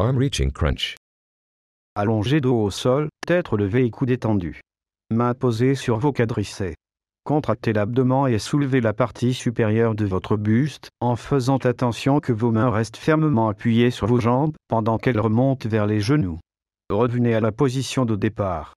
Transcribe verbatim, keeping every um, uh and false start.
Arm reaching crunch. Allongé dos au sol, tête relevée et coude étendu. Main posée sur vos quadriceps. Contractez l'abdomen et soulevez la partie supérieure de votre buste, en faisant attention que vos mains restent fermement appuyées sur vos jambes, pendant qu'elles remontent vers les genoux. Revenez à la position de départ.